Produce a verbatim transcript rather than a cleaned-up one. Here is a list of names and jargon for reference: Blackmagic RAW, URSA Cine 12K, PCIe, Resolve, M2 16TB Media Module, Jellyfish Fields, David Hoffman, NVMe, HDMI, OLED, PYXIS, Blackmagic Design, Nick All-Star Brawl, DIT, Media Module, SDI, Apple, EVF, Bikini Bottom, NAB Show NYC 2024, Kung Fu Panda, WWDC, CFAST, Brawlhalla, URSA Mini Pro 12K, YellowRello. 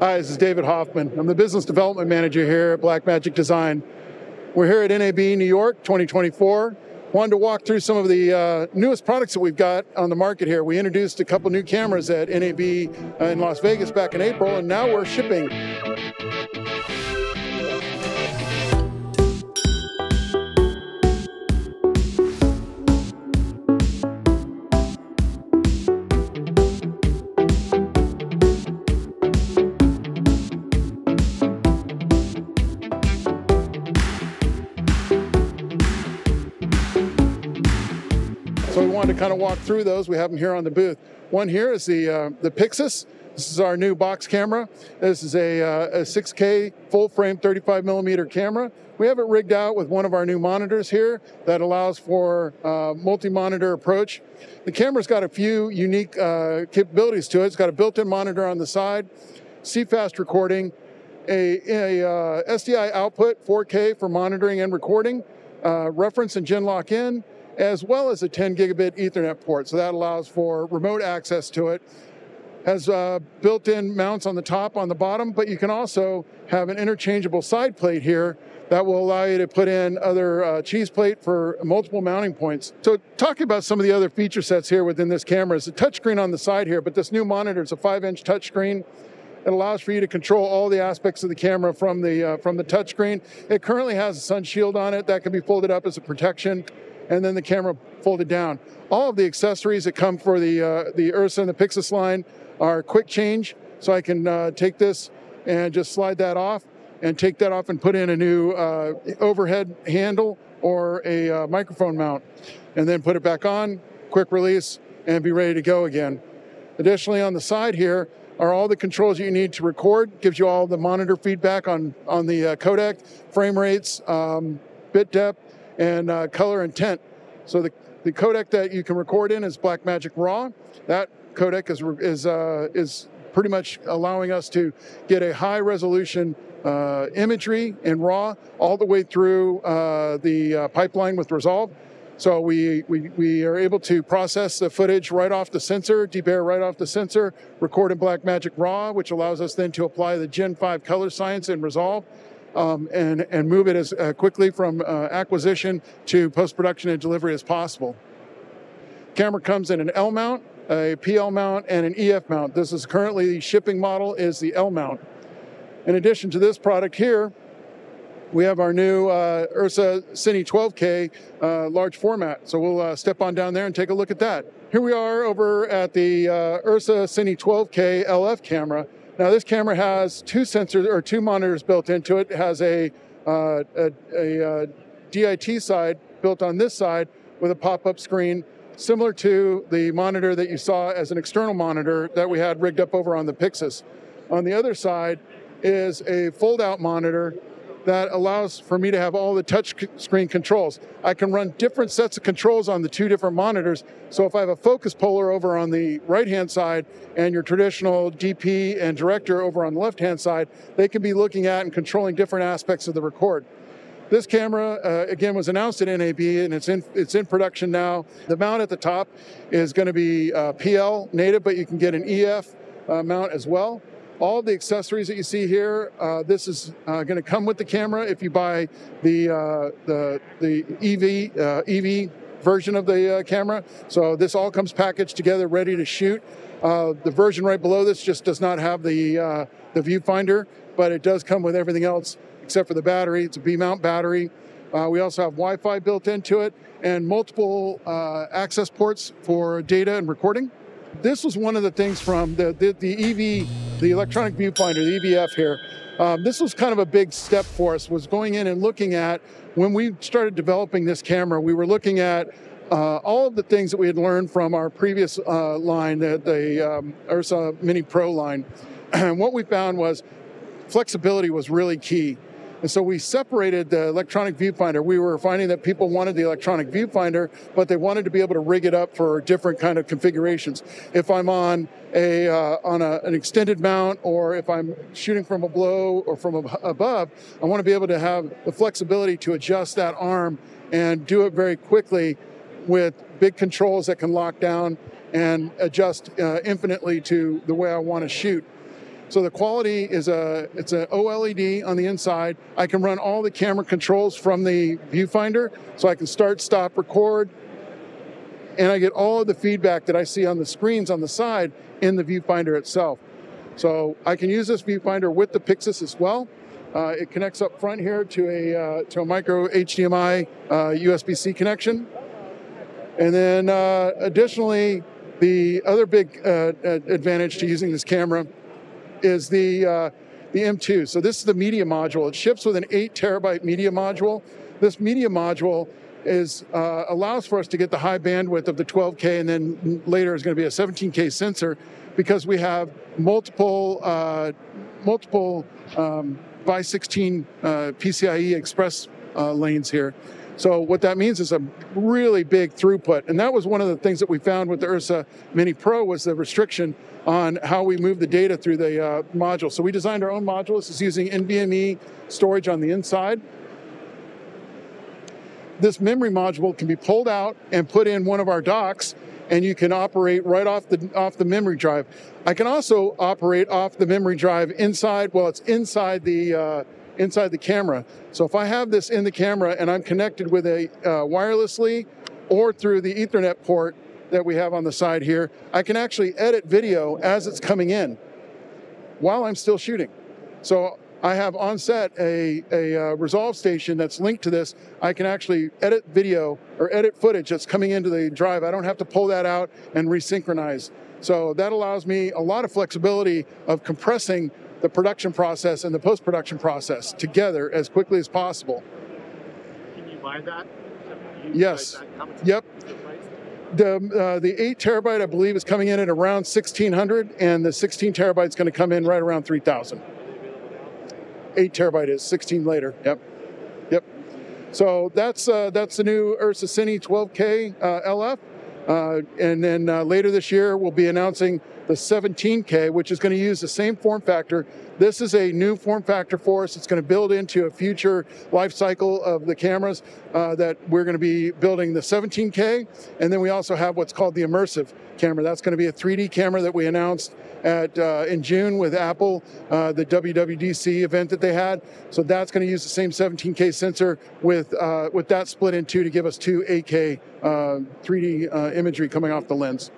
Hi, this is David Hoffman. I'm the Business Development Manager here at Blackmagic Design. We're here at N A B New York twenty twenty-four. Wanted to walk through some of the uh, newest products that we've got on the market here. We introduced a couple new cameras at N A B uh, in Las Vegas back in April, and now we're shipping. So we wanted to kind of walk through those. We have them here on the booth. One here is the uh, the PYXIS. This is our new box camera. This is a, uh, a six K full-frame thirty-five millimeter camera. We have it rigged out with one of our new monitors here that allows for uh, multi-monitor approach. The camera's got a few unique uh, capabilities to it. It's got a built-in monitor on the side, C FAST recording, a, a uh, S D I output four K for monitoring and recording, uh, reference and gen lock-in, as well as a ten gigabit Ethernet port, so that allows for remote access to it. Has uh, built-in mounts on the top, on the bottom, but you can also have an interchangeable side plate here that will allow you to put in other uh, cheese plate for multiple mounting points. So talking about some of the other feature sets here within this camera is a touchscreen on the side here, but this new monitor is a five inch touchscreen. It allows for you to control all the aspects of the camera from the, uh, from the touchscreen. It currently has a sun shield on it that can be folded up as a protection, and then the camera folded down. All of the accessories that come for the, uh, the Ursa and the PYXIS line are quick change, so I can uh, take this and just slide that off and take that off and put in a new uh, overhead handle or a uh, microphone mount, and then put it back on, quick release, and be ready to go again. Additionally, on the side here are all the controls you need to record. Gives you all the monitor feedback on, on the uh, codec, frame rates, um, bit depth, and uh, color intent. So the, the codec that you can record in is Blackmagic RAW. That codec is, is, uh, is pretty much allowing us to get a high resolution uh, imagery in RAW all the way through uh, the uh, pipeline with Resolve. So we, we, we are able to process the footage right off the sensor, deep air right off the sensor, record in Blackmagic RAW, which allows us then to apply the Gen five color science in Resolve, Um, and, and move it as uh, quickly from uh, acquisition to post-production and delivery as possible. Camera comes in an L mount, a P L mount, and an E F mount. This is currently the shipping model is the L mount. In addition to this product here, we have our new uh, Ursa Cine twelve K uh, large format. So we'll uh, step on down there and take a look at that. Here we are over at the uh, Ursa Cine twelve K L F camera. Now this camera has two sensors or two monitors built into it. It has a, uh, a, a, a D I T side built on this side with a pop-up screen, similar to the monitor that you saw as an external monitor that we had rigged up over on the PYXIS. On the other side is a fold-out monitor that allows for me to have all the touch screen controls. I can run different sets of controls on the two different monitors, so if I have a focus puller over on the right-hand side and your traditional D P and director over on the left-hand side, they can be looking at and controlling different aspects of the record. This camera, uh, again, was announced at N A B, and it's in, it's in production now. The mount at the top is gonna be uh, P L native, but you can get an E F uh, mount as well. All the accessories that you see here, uh, this is uh, going to come with the camera if you buy the uh, the, the E V uh, E V version of the uh, camera. So this all comes packaged together, ready to shoot. Uh, the version right below this just does not have the uh, the viewfinder, but it does come with everything else except for the battery. It's a B mount battery. Uh, we also have Wi-Fi built into it and multiple uh, access ports for data and recording. This was one of the things from the, the, the E V, the electronic viewfinder, the E V F here. Um, this was kind of a big step for us, was going in and looking at, when we started developing this camera, we were looking at uh, all of the things that we had learned from our previous uh, line, the, the um, Ursa Mini Pro line. And what we found was flexibility was really key. And so we separated the electronic viewfinder. We were finding that people wanted the electronic viewfinder, but they wanted to be able to rig it up for different kind of configurations. If I'm on a uh, on a, an extended mount, or if I'm shooting from below or from ab above, I want to be able to have the flexibility to adjust that arm and do it very quickly with big controls that can lock down and adjust uh, infinitely to the way I want to shoot. So the quality is a, it's an O L E D on the inside. I can run all the camera controls from the viewfinder, so I can start, stop, record, and I get all of the feedback that I see on the screens on the side in the viewfinder itself. So I can use this viewfinder with the PYXIS as well. Uh, it connects up front here to a, uh, to a micro H D M I uh, U S B C connection. And then uh, additionally, the other big uh, advantage to using this camera is the, uh, the M two. So this is the media module. It ships with an eight terabyte media module. This media module is, uh, allows for us to get the high bandwidth of the twelve K, and then later is going to be a seventeen K sensor, because we have multiple, uh, multiple um, by sixteen uh, PCIe Express uh, lanes here. So what that means is a really big throughput. And that was one of the things that we found with the U R S A Mini Pro, was the restriction on how we move the data through the uh, module. So we designed our own module. This is using NVMe storage on the inside. This memory module can be pulled out and put in one of our docks, and you can operate right off the, off the memory drive. I can also operate off the memory drive inside, well, it's inside the, uh, inside the camera. So if I have this in the camera and I'm connected with a uh, wirelessly or through the Ethernet port that we have on the side here, I can actually edit video as it's coming in while I'm still shooting. So I have on set a, a uh, Resolve station that's linked to this. I can actually edit video or edit footage that's coming into the drive. I don't have to pull that out and resynchronize. So that allows me a lot of flexibility of compressing the production process and the post-production process together as quickly as possible. Can you buy that? You yes. Buy that? How much yep. The, price? the, uh, the eight terabyte, I believe, is coming in at around sixteen hundred, and the sixteen terabyte is going to come in right around three thousand. Eight terabyte is sixteen later. Yep. Yep. So that's uh, that's the new U R S A Cine twelve K uh, L F, uh, and then uh, later this year we'll be announcing the seventeen K, which is going to use the same form factor. This is a new form factor for us. It's going to build into a future life cycle of the cameras uh, that we're going to be building the seventeen K. And then we also have what's called the immersive camera. That's going to be a three D camera that we announced at uh, in June with Apple, uh, the W W D C event that they had. So that's going to use the same seventeen K sensor with, uh, with that split in two to give us two eight K uh, three D uh, imagery coming off the lens.